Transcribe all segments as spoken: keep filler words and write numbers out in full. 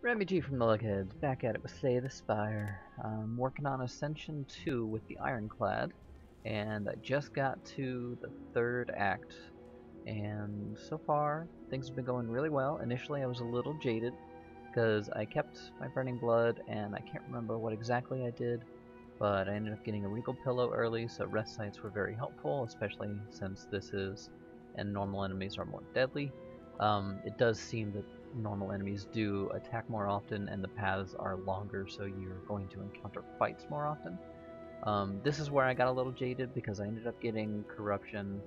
Remy G from the Lugheads, back at it with Slay the Spire. I'm working on Ascension two with the Ironclad, and I just got to the third act, and so far things have been going really well. Initially I was a little jaded, because I kept my Burning Blood, and I can't remember what exactly I did, but I ended up getting a Regal Pillow early, so rest sites were very helpful, especially since this is, and normal enemies are more deadly. Um, it does seem that normal enemies do attack more often, and the paths are longer, so you're going to encounter fights more often. Um, this is where I got a little jaded, because I ended up getting Corruption,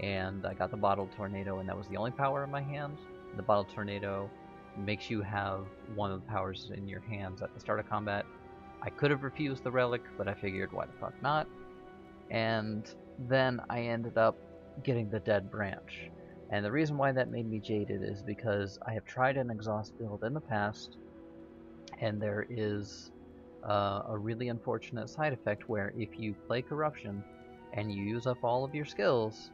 and I got the Bottled Tornado, and that was the only power in my hand. The Bottled Tornado makes you have one of the powers in your hands at the start of combat. I could have refused the relic, but I figured why the fuck not. And then I ended up getting the Dead Branch. And the reason why that made me jaded is because I have tried an exhaust build in the past, and there is uh, a really unfortunate side effect where if you play Corruption and you use up all of your skills,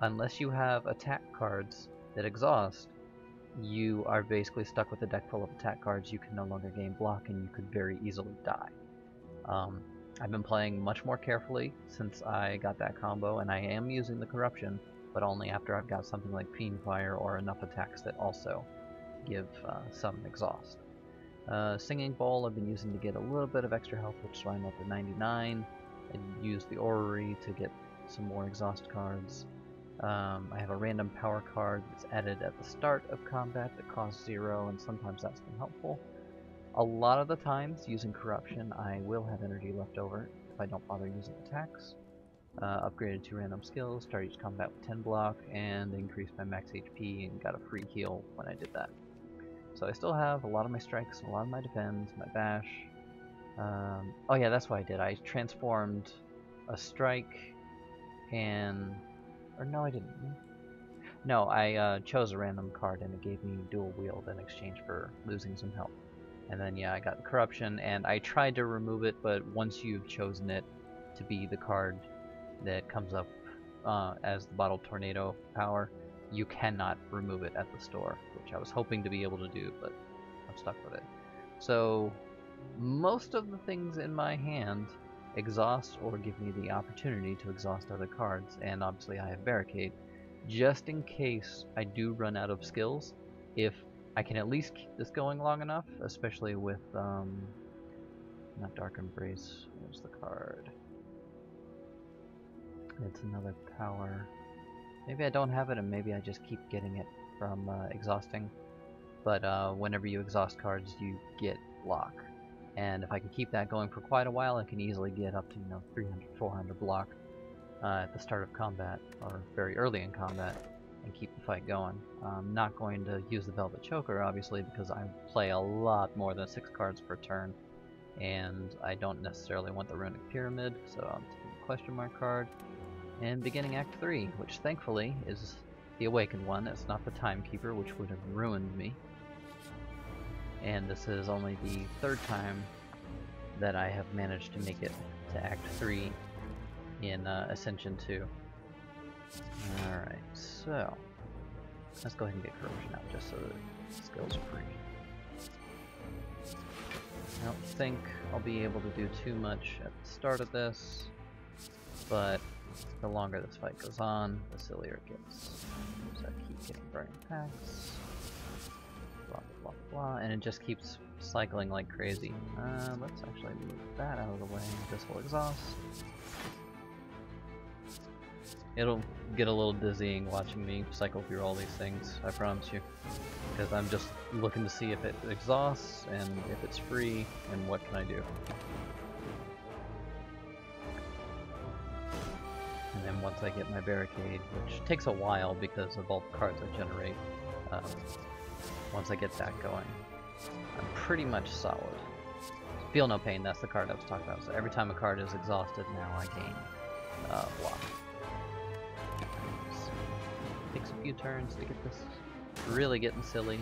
unless you have attack cards that exhaust, you are basically stuck with a deck full of attack cards. You can no longer gain block, and you could very easily die. Um, I've been playing much more carefully since I got that combo, and I am using the Corruption, but only after I've got something like Fiendfire or enough attacks that also give uh, some exhaust. Uh, Singing Bowl I've been using to get a little bit of extra health, which is why I'm up to ninety-nine. I use the Orrery to get some more exhaust cards. Um, I have a random power card that's added at the start of combat that costs zero, and sometimes that's been helpful. A lot of the times, using Corruption, I will have energy left over if I don't bother using attacks. Uh, upgraded two random skills, start each combat with ten block, and increased my max H P and got a free heal when I did that. So I still have a lot of my strikes, a lot of my defends, my bash. Um, oh yeah, that's what I did. I transformed a strike and... or no, I didn't. No, I uh, chose a random card and it gave me dual wield in exchange for losing some health. And then yeah, I got Corruption, and I tried to remove it, but once you've chosen it to be the card that comes up uh, as the Bottled Tornado power, you cannot remove it at the store, which I was hoping to be able to do, but I'm stuck with it. So most of the things in my hand exhaust or give me the opportunity to exhaust other cards, and obviously I have Barricade, just in case I do run out of skills. If I can at least keep this going long enough, especially with, um, not Dark Embrace, where's the card? It's another power. Maybe I don't have it, and maybe I just keep getting it from uh, exhausting. But uh, whenever you exhaust cards, you get block. And if I can keep that going for quite a while, I can easily get up to, you know, three hundred, four hundred block uh, at the start of combat, or very early in combat, and keep the fight going. I'm not going to use the Velvet Choker, obviously, because I play a lot more than six cards per turn, and I don't necessarily want the Runic Pyramid, so I'm taking the question mark card. And beginning Act three, which thankfully is the Awakened One. It's not the Timekeeper, which would have ruined me. And this is only the third time that I have managed to make it to Act three in uh, Ascension two. Alright, so let's go ahead and get Corruption out just so that skills are free. I don't think I'll be able to do too much at the start of this, but the longer this fight goes on, the sillier it gets. So I keep getting burning packs. Blah, blah, blah, and it just keeps cycling like crazy. Uh, let's actually move that out of the way. This will exhaust. It'll get a little dizzying watching me cycle through all these things, I promise you. Because I'm just looking to see if it exhausts, and if it's free, and what can I do. And then once I get my Barricade, which takes a while because of all the cards I generate, uh, once I get that going, I'm pretty much solid. Feel No Pain, that's the card I was talking about. So every time a card is exhausted now, I gain uh, block. So it takes a few turns to get this really getting silly,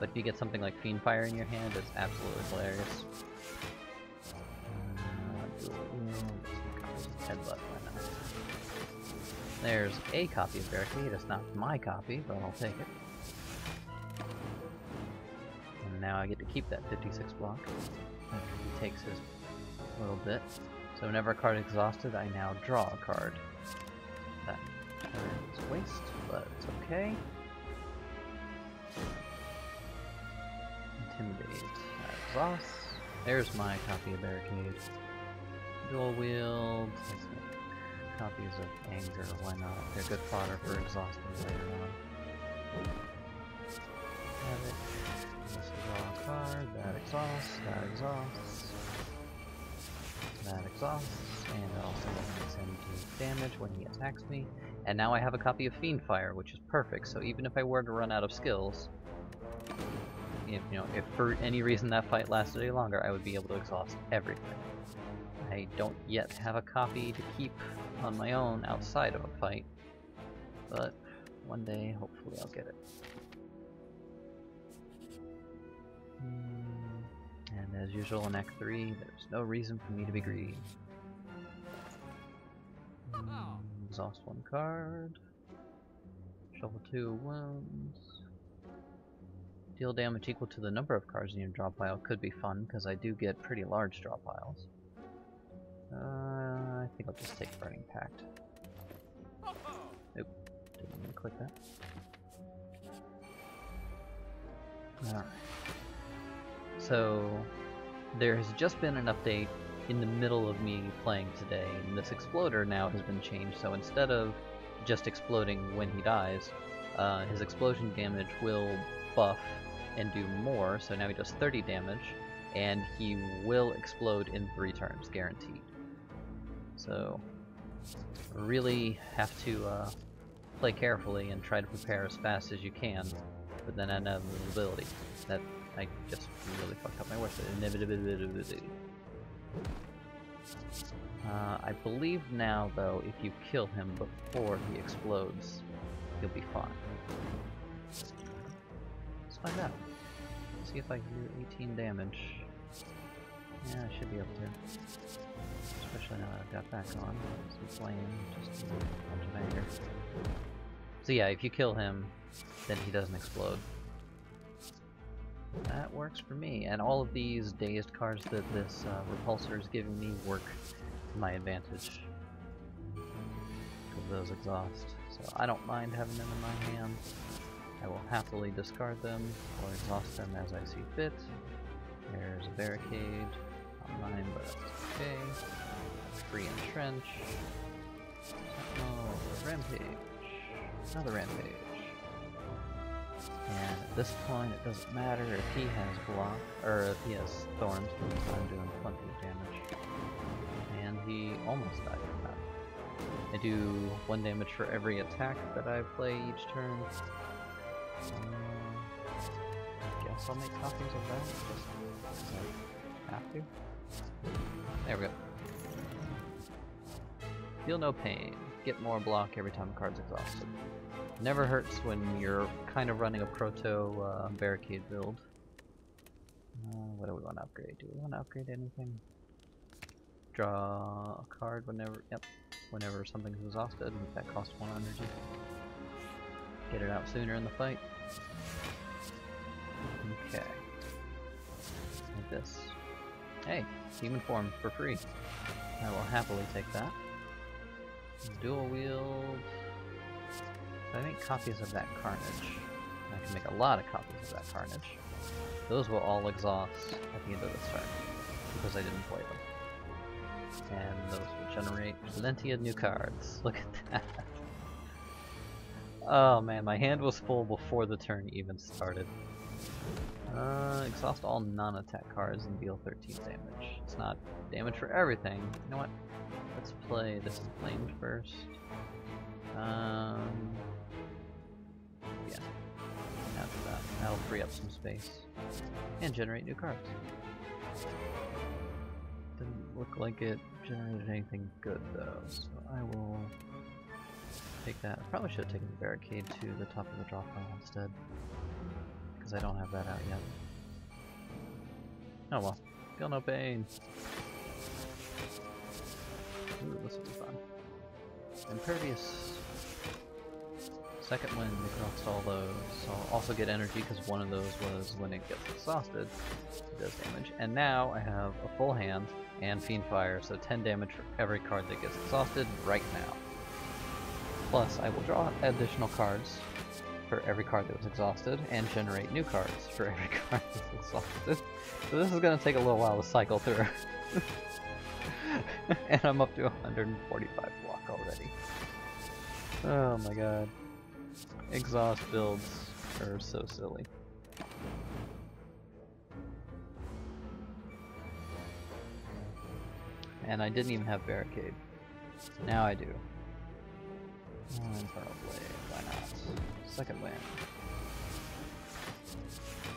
but if you get something like Fiendfire in your hand, it's absolutely hilarious. Headbutt. There's a copy of Barricade. It's not my copy, but I'll take it. And now I get to keep that fifty-six block after he takes his little bit. So whenever a card is exhausted, I now draw a card. That is waste, but it's okay. Intimidate. I exhaust. There's my copy of Barricade. Dual wield. Let's make copies of Anger. Why not? They're good fodder for exhausting later on. Havoc. Let's draw a card. That exhausts. That exhausts. That exhausts, and it also makes him do damage when he attacks me. And now I have a copy of Fiendfire, which is perfect, so even if I were to run out of skills, if you know, if for any reason that fight lasted any longer, I would be able to exhaust everything. I don't yet have a copy to keep on my own outside of a fight, but one day, hopefully I'll get it. Mm. And as usual in Act three, there's no reason for me to be greedy. Mm, exhaust one card. Shuffle two wounds. Deal damage equal to the number of cards in your draw pile could be fun, because I do get pretty large draw piles. Uh, I think I'll just take Burning Pact. Nope, didn't even click that. Alright. So, there has just been an update in the middle of me playing today, and this exploder now has been changed, so instead of just exploding when he dies, uh, his explosion damage will buff and do more, so now he does thirty damage, and he will explode in three turns, guaranteed. So, really have to uh, play carefully and try to prepare as fast as you can, but then I have the ability. That I just really fucked up my words. Uh, I believe now, though, if you kill him before he explodes, he'll be fine. Let's find out. Let's see if I can do eighteen damage. Yeah, I should be able to. Especially now that I've got back on. Some flame, just a bunch of anger. So yeah, if you kill him, then he doesn't explode. That works for me, and all of these dazed cards that this uh, repulsor is giving me work to my advantage. Because those exhaust, so I don't mind having them in my hand. I will happily discard them or exhaust them as I see fit. There's a Barricade, not mine, but that's okay. Free Entrench. Oh, Rampage. Another Rampage. And at this point, it doesn't matter if he has block, or if he has thorns, because I'm doing plenty of damage. And he almost died from that. I do one damage for every attack that I play each turn. Um, I guess I'll make copies of that, just because I have to. There we go. Feel no pain. Get more block every time a card's exhausted. Never hurts when you're kind of running a proto uh, barricade build. Uh, what do we want to upgrade? Do we want to upgrade anything? Draw a card whenever. Yep, whenever something's exhausted. And that costs one energy. Get it out sooner in the fight. Okay. Like this. Hey, human form for free. I will happily take that. Dual wield. If I make copies of that carnage, I can make a lot of copies of that carnage. Those will all exhaust at the end of this turn, because I didn't play them. And those will generate plenty of new cards. Look at that. Oh man, my hand was full before the turn even started. Uh, exhaust all non-attack cards and deal thirteen damage. It's not damage for everything. You know what? Let's play this Inflamed first. Um... Yeah. After that, that'll free up some space. And generate new cards. Didn't look like it generated anything good though, so I will take that. I probably should have taken the Barricade to the top of the draw pile instead, because I don't have that out yet. Oh well. Feel no pain! Ooh, this will be fun. Impervious. Second Wind across all those. So I'll also get energy because one of those was when it gets exhausted. It does damage. And now I have a full hand and Fiendfire, so ten damage for every card that gets exhausted right now. Plus, I will draw additional cards for every card that was exhausted, and generate new cards for every card that's exhausted. So this is going to take a little while to cycle through. And I'm up to one hundred forty-five block already. Oh my god. Exhaust builds are so silly. And I didn't even have Barricade. Now I do. Infernal Blade, why not? Second Wind.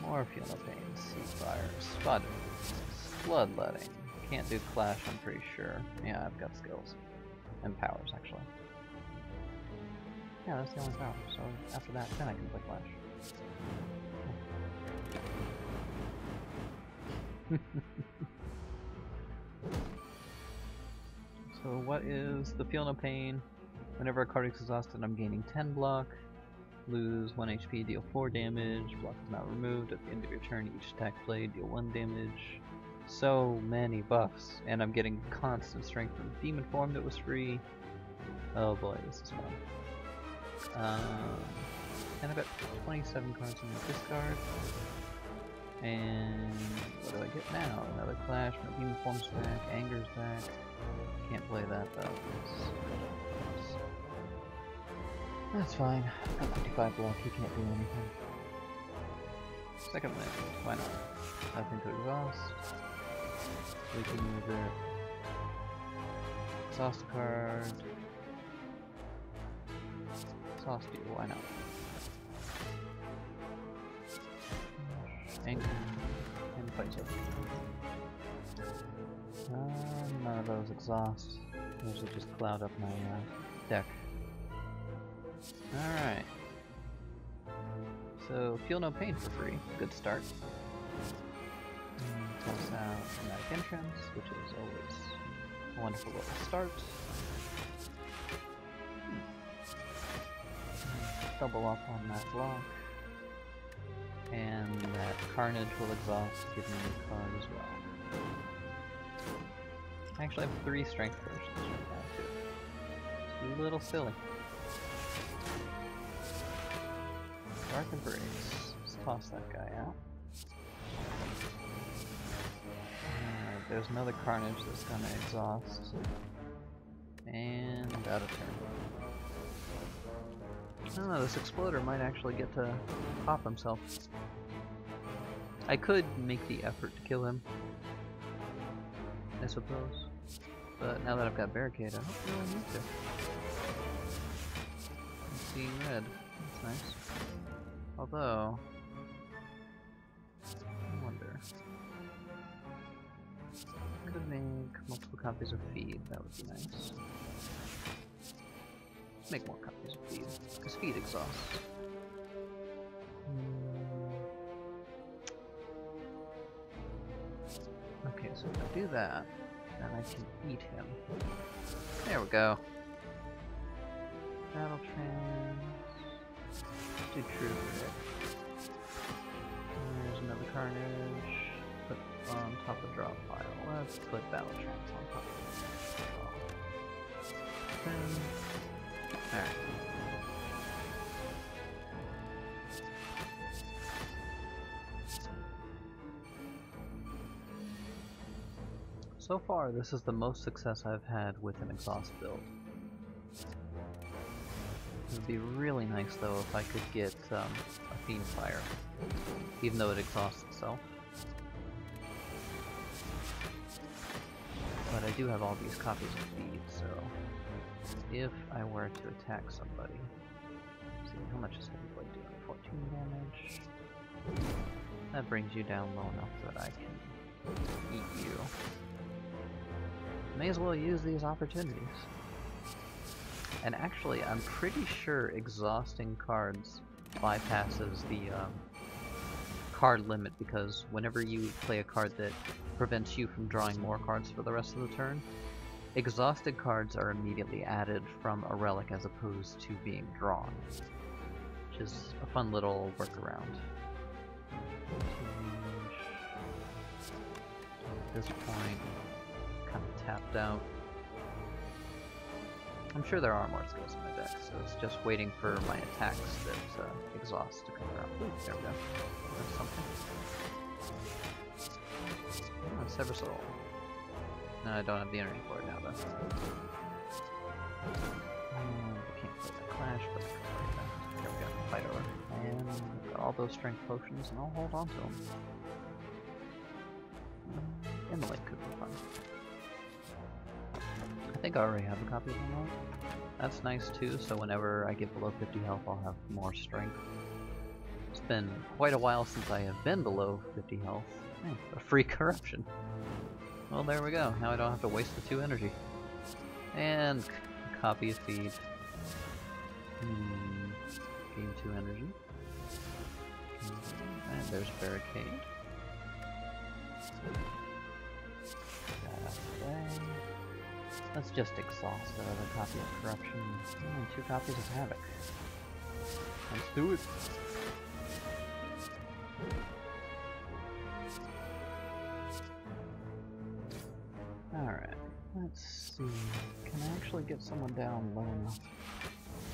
More Feel No Pain, Ceasefire, Spud, Bloodletting. Can't do Clash, I'm pretty sure. Yeah, I've got skills. And powers, actually. Yeah, that's the only power, so after that, then I can play Clash. So what is the Feel No Pain? Whenever a card is exhausted, I'm gaining ten block, lose one H P, deal four damage, block is not removed, at the end of your turn each attack played, deal one damage. So many buffs, and I'm getting constant strength from Demon Form that was free. Oh boy, this is fun. Um, and I've got twenty-seven cards in the discard. And what do I get now? Another Clash, my Demon Form's back, Anger's back. Can't play that though. That's fine. I've got fifty-five block, he can't do anything. Second Wind, why not? I've been to exhaust. We can move the exhaust card. Exhaust you, why not? Anchor and fight it. Um, none of those exhaust. Those will just cloud up my uh, deck. Alright. So, Feel No Pain for free. Good start. And toss out Dramatic Entrance, which is always a wonderful little start. Double up on that block. And that Carnage will exhaust, give me a card as well. I actually have three strength versions right now, too. It's a little silly. Dark Embrace. Let's toss that guy out. Uh, there's another Carnage that's gonna exhaust. And out of turn. I don't know, this Exploder might actually get to pop himself. I could make the effort to kill him, I suppose. But now that I've got Barricade, I don't really need to. Seeing Red. That's nice. Although, I wonder. I could make multiple copies of Feed, that would be nice. Make more copies of Feed, because Feed exhausts. Hmm. Okay, so if I do that, then I can eat him. There we go. Battle Trance. Do True Grit. There's another Carnage. Put on top of draw pile. Let's put Battle Trance on top of draw. Alright. So far, this is the most success I've had with an exhaust build. It would be really nice though if I could get um, a Fiendfire, even though it exhausts itself. But I do have all these copies of Feed, so if I were to attack somebody, let's see, how much is Heavy Blade doing? fourteen damage. That brings you down low enough that I can eat you. May as well use these opportunities. And actually, I'm pretty sure exhausting cards bypasses the um, card limit, because whenever you play a card that prevents you from drawing more cards for the rest of the turn, exhausted cards are immediately added from a relic as opposed to being drawn. which is a fun little workaround. At this point, kind of tapped out. I'm sure there are more skills in my deck, so it's just waiting for my attacks that uh, exhaust to come around. Ooh, there we go. There's something. Oh, Sever Soul. No, I don't have the energy board now, though. Um, I can't play the Clash, but I can play that. There we go. Fight over. And all those strength potions, and I'll hold on to them. And the lake could be fun. I think I already have a copy of them all. That's nice too, so whenever I get below fifty health, I'll have more strength. It's been quite a while since I have been below fifty health. Hey, a free corruption. Well, there we go. Now I don't have to waste the two energy. And copy feed. Hmm. Gain two energy. And there's Barricade. Let's just exhaust the other copy of Corruption and two copies of Havoc. Let's do it! Alright, let's see. Can I actually get someone down low enough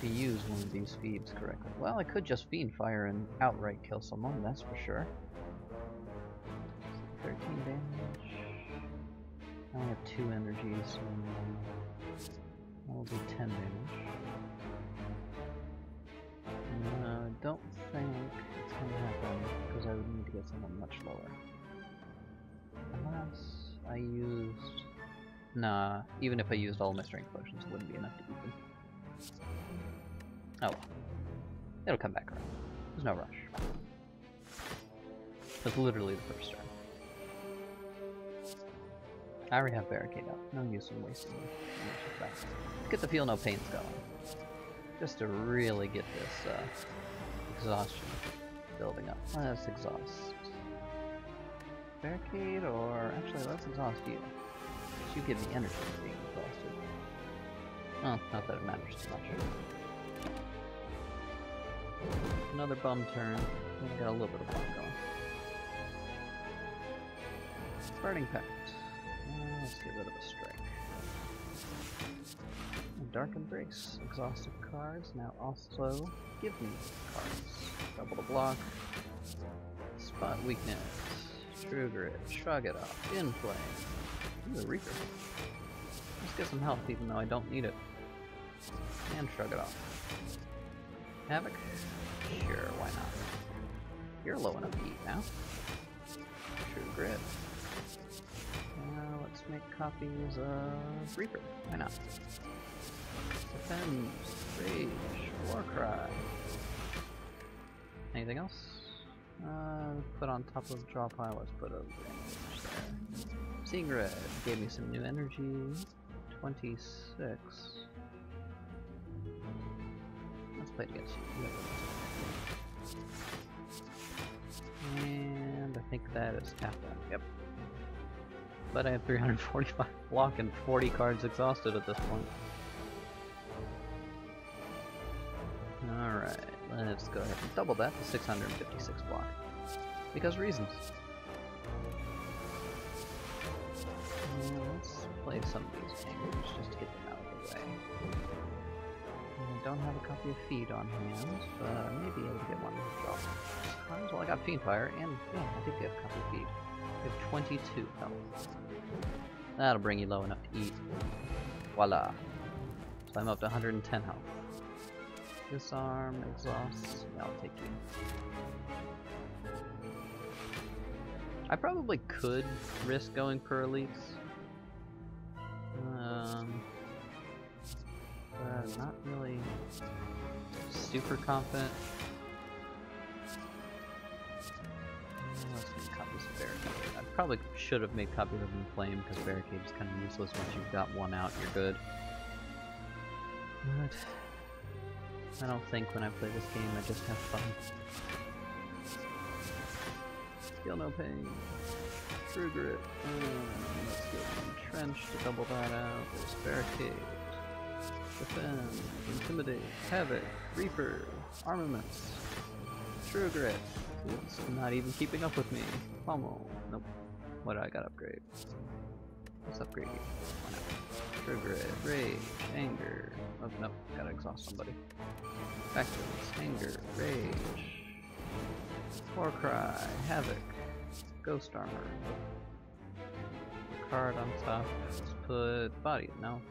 to use one of these feeds correctly? Well, I could just Fiendfire and outright kill someone, that's for sure. thirteen damage. I only have two energies, so I'll do ten damage. No, I don't think it's gonna happen, because I would need to get someone much lower. Unless I used... Nah, even if I used all my strength potions, it wouldn't be enough to beat them. Oh well. It'll come back around. There's no rush. That's literally the first turn. I already have Barricade up. No use in wasting it. Let's get the Feel No Pain going. Just to really get this uh, exhaustion building up. Let's exhaust Barricade, or actually, let's exhaust you. You give the energy for being exhausted. Oh, not that it matters too much. Another bum turn. We've got a little bit of fun going. Burning Pact. Let's get rid of a strike. And Dark Embrace. Exhausted cards. Now also give me cards. Double the block. Spot Weakness. True Grit. Shrug It Off. In play. Ooh, the Reaper. Let's get some health even though I don't need it. And Shrug It Off. Havoc? Sure, why not? You're low enough to eat now. True Grit. Now let's make copies of Reaper. Why not? Defend, Rage, Warcry. Anything else? Uh, put on top of the draw pile, let's put a range there. Seeing Red gave me some new energy. twenty-six. Let's play it against you. And I think that is tapped out. Yep. But I have three hundred forty-five block and forty cards exhausted at this point. Alright, let's go ahead and double that to six hundred fifty-six block. Because reasons. And let's play some of these angles just to get them out of the way. I don't have a copy of Feed on hand, but I may be able to get one of the draw cards. Well, I got Fiendfire, and yeah, I think they have a copy of Feed. I have twenty-two health. That'll bring you low enough to eat. Voila. So I'm up to one hundred ten health. Disarm, exhaust, yeah, I'll take you. I probably could risk going for elites. Um, but not really super confident. Barricade. I probably should have made copies of Inflame because Barricade is kind of useless. Once you've got one out, you're good. But I don't think when I play this game, I just have fun. Feel No Pain. True Grit. And let's get Trench to double that out. There's Barricade. Defend, Intimidate, Havoc, Reaper, Armaments, True Grit. It's not even keeping up with me. Pummel. Nope. What do I got upgrade? Let's upgrade you. True Grit, Rage, Anger. Oh, nope. Gotta exhaust somebody. Back to this. Anger, Rage, Warcry, Havoc, Ghost Armor. Card on top. Let's put Body. No.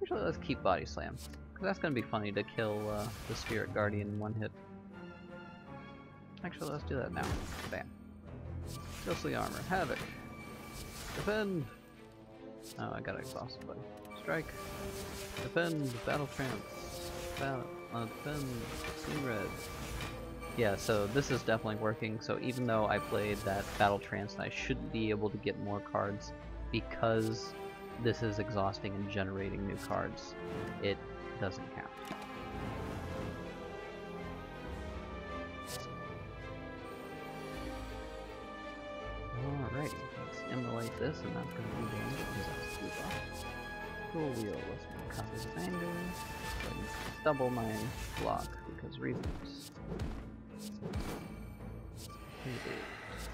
Actually, let's keep Body Slam. Because that's gonna be funny to kill uh, the Spirit Guardian in one hit. Actually, let's do that now. Bam. Ghostly Armor. Havoc. Defend. Oh, I gotta exhaust somebody. Strike. Defend. Battle Trance. Battle. Uh, defend. Seeing Red. Yeah, so this is definitely working. So even though I played that Battle Trance, I shouldn't be able to get more cards because this is exhausting and generating new cards. It doesn't count. Alright, let's emulate this, and that's going to be damage because that's too far. Cool wheel, let's copy this anger. Let's double my block because reasons.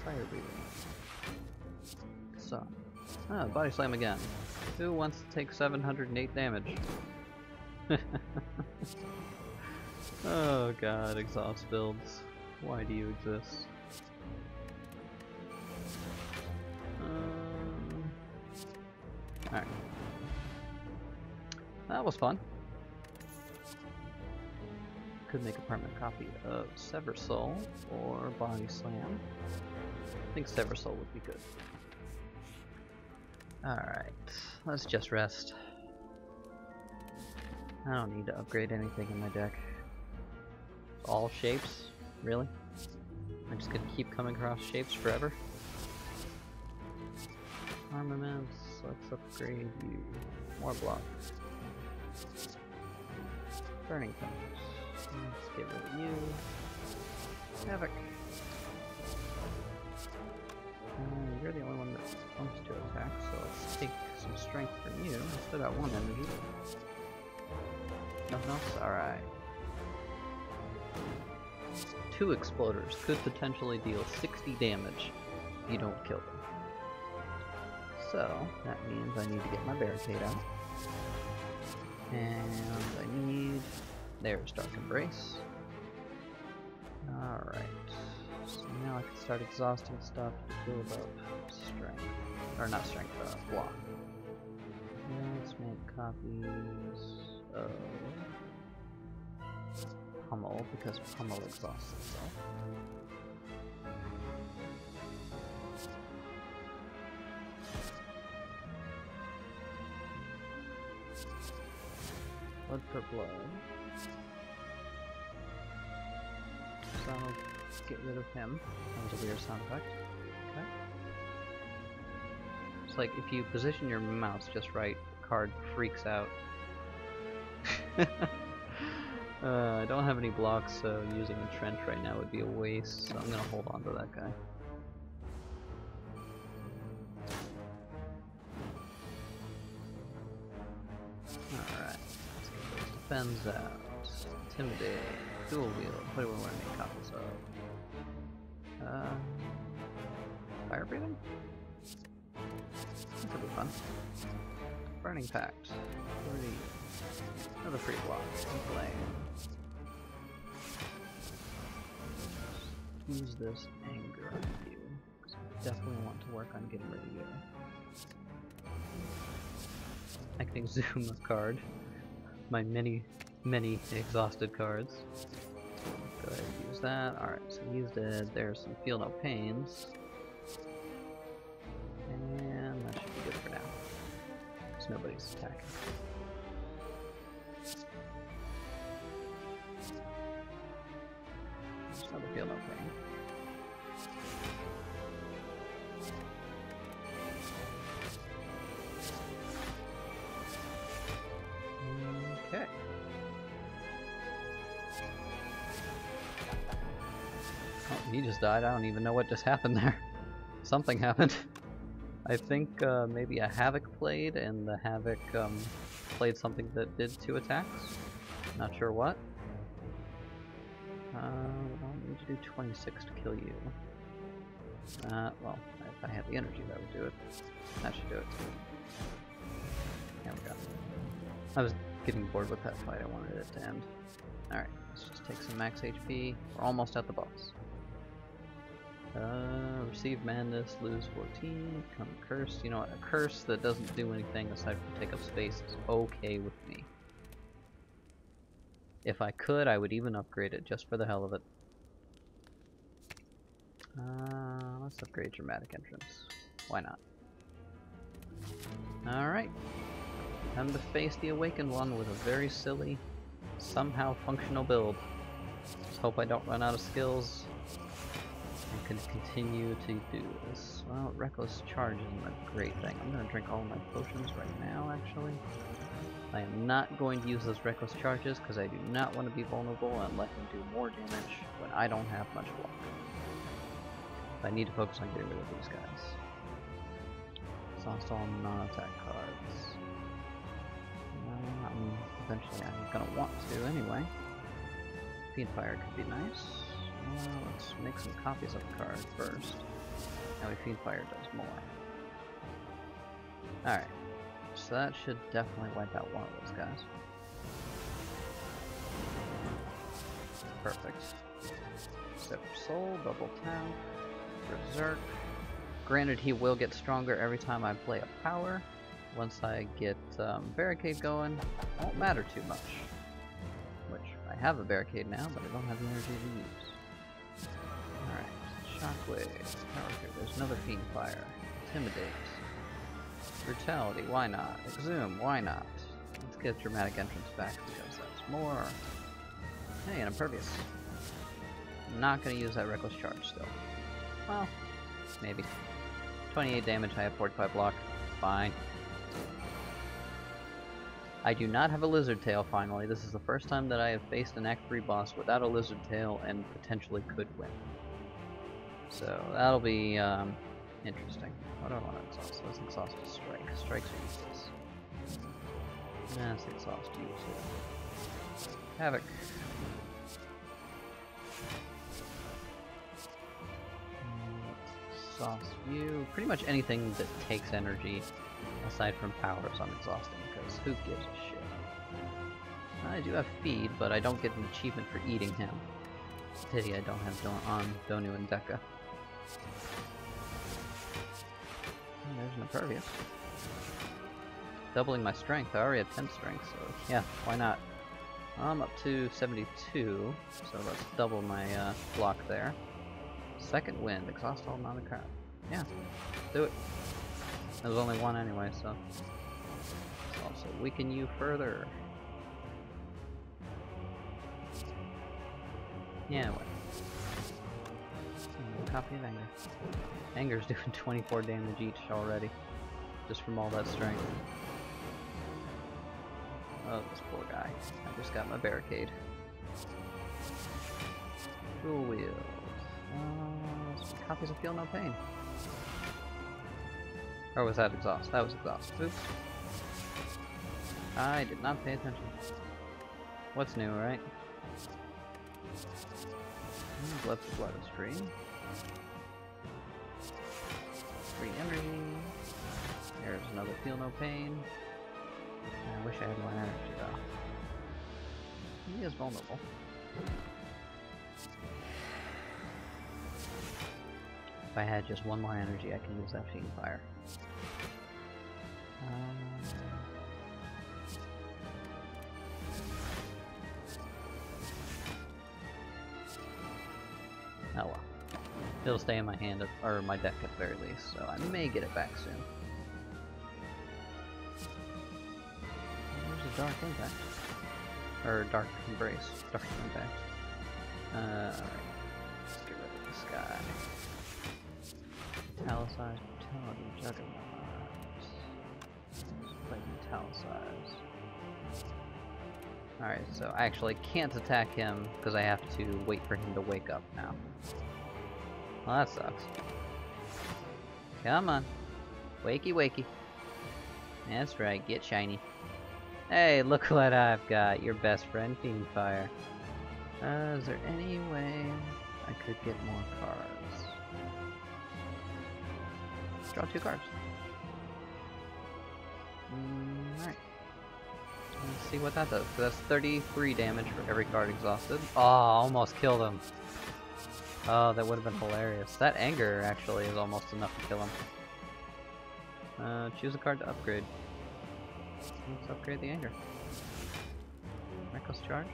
Fire Breathing. So. Ah, Body Slam again. Who wants to take seven hundred eight damage? Oh god, exhaust builds. Why do you exist? Um, Alright. That was fun. Could make a permanent copy of Sever Soul or Body Slam. I think Sever Soul would be good. Alright, let's just rest. I don't need to upgrade anything in my deck. All shapes? Really? I'm just gonna keep coming across shapes forever? Armaments, let's upgrade you. More blocks. Burning Things. Let's get rid of you. Havoc. Uh, you're the only one that's supposed to attack, so let's take some strength from you. I still got one energy. Nothing else? Alright. Two Exploders could potentially deal sixty damage if you don't kill them. So, that means I need to get my Barricade out. And I need... There's Dark Embrace. Alright. So now I can start exhausting stuff to build up strength. Or not strength, uh, block. Let's make copies of... Pummel, because Pummel exhausts itself. Blood for blood. So I'll get rid of him. That was a weird sound effect. Okay. It's like if you position your mouse just right, the card freaks out. uh, I don't have any blocks, so using a trench right now would be a waste, so I'm gonna hold on to that guy. Fends out, Intimidate, Dual Wheel, what do we want to make copies of? Uh, Fire Breathing? That could be fun. Burning Pact, three, another free block, Flame. Use this anger on you, because I definitely want to work on getting rid of you. I can exhume a card. My many, many exhausted cards. Go ahead and use that. Alright, so used it. There's some Feel No Pains. And that should be good for now. Because nobody's attacking. There's another Feel No Pain. He just died. I don't even know what just happened there. Something happened. I think uh, maybe a Havoc played, and the Havoc um, played something that did two attacks. Not sure what. Uh, I need to do twenty-six to kill you. Uh, well, if I had the energy, that would do it. That should do it too. There we go. I was getting bored with that fight, I wanted it to end. Alright, let's just take some max H P. We're almost at the boss. Uh, receive madness, lose fourteen, become cursed. You know what, a curse that doesn't do anything aside from take up space is okay with me. If I could, I would even upgrade it just for the hell of it. Uh, let's upgrade Dramatic Entrance. Why not? Alright. Time to face the Awakened One with a very silly, somehow functional build. Let's hope I don't run out of skills and can continue to do this. Well, Reckless Charge isn't a great thing. I'm going to drink all my potions right now, actually. I am not going to use those Reckless Charges because I do not want to be vulnerable and let them do more damage when I don't have much luck. I need to focus on getting rid of these guys. Exhaust all non-attack cards. Um, eventually I'm going to want to anyway. Fiendfire could be nice. Uh, let's make some copies of the card first. That way Fiendfire does more. Alright. So that should definitely wipe out one of those guys. Perfect. Sever Soul, double tap, Berserk. Granted, he will get stronger every time I play a power. Once I get um, Barricade going, it won't matter too much. Which, I have a Barricade now, but I don't have the energy to use. Alright, Shockwave, Power Trip, there's another Fiendfire. Intimidate. Brutality, why not? Exhume, why not? Let's get Dramatic Entrance back because that's more. Hey, an Impervious. I'm not going to use that Reckless Charge still. Well, maybe. twenty-eight damage, I have forty-five block. Fine. I do not have a Lizard Tail, finally. This is the first time that I have faced an Act three boss without a Lizard Tail and potentially could win. So, that'll be um, interesting. What do I want to exhaust? Let's exhaust a strike. Strikes are useless. That's the exhaust useless. Havoc. Exhaust you. Pretty much anything that takes energy aside from powers I'm exhausting, because who gives a shit? I do have feed, but I don't get an achievement for eating him. Pity I don't have Don on Donu and Dekka. There's an Impervious. Doubling my strength. I already have ten strength, so yeah, why not? I'm up to seventy-two, so let's double my uh, block there. Second Wind. Exhaust all non-attack. Yeah, do it. There's only one anyway, so. Also weaken you further. Yeah, what? Copy of Anger. Anger's doing twenty-four damage each already, just from all that strength. Oh, this poor guy. I just got my Barricade. Dual Wield. Uh, copies of Feel No Pain. Or was that exhaust? That was exhaust. Oops. I did not pay attention. What's new, right? Blood for Blood is free. Free energy. There's another Feel No Pain. I wish I had more energy though. He is vulnerable. If I had just one more energy, I can use that Fiendfire. Um, Oh well. It'll stay in my hand, at, or my deck at the very least, so I may get it back soon. There's a Dark Impact. Or Dark Embrace. Dark Impact. Uh, alright. Let's get rid of this guy. Metallicize, Brutality, Juggernaut. Let's play Metallicize. Alright, so I actually can't attack him because I have to wait for him to wake up now. Well, that sucks. Come on. Wakey, wakey. That's right, get shiny. Hey, look what I've got, your best friend, Fiendfire. Uh, is there any way I could get more cards? Let's draw two cards. Mm, Alright. Let's see what that does. So that's thirty-three damage for every card exhausted. Oh, almost killed him. Oh, that would have been hilarious. That anger actually is almost enough to kill him. Uh, choose a card to upgrade. Let's upgrade the anger. Reckless Charge.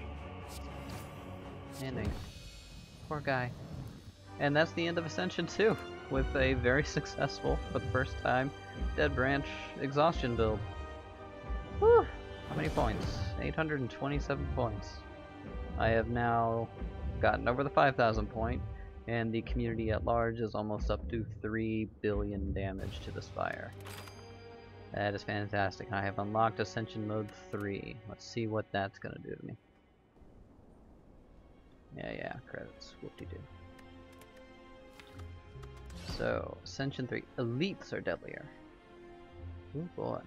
And anger. Poor guy. And that's the end of Ascension two, with a very successful, for the first time, Dead Branch exhaustion build. Woo! How many points? eight hundred twenty-seven points. I have now gotten over the five thousand point, and the community at large is almost up to three billion damage to the Spire. That is fantastic. I have unlocked Ascension Mode three. Let's see what that's gonna do to me. Yeah, yeah, credits. Whoop-de-doo. So, Ascension three. Elites are deadlier. Oh boy.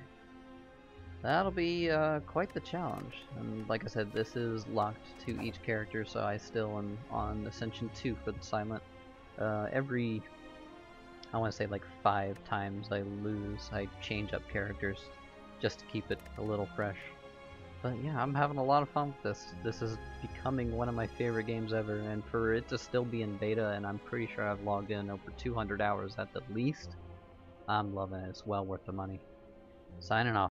That'll be uh, quite the challenge. And like I said, this is locked to each character, so I still am on Ascension two for the silent. Uh, every, I want to say like five times I lose, I change up characters just to keep it a little fresh. But yeah, I'm having a lot of fun with this. This is becoming one of my favorite games ever, and for it to still be in beta, and I'm pretty sure I've logged in over two hundred hours at the least, I'm loving it. It's well worth the money. Signing off.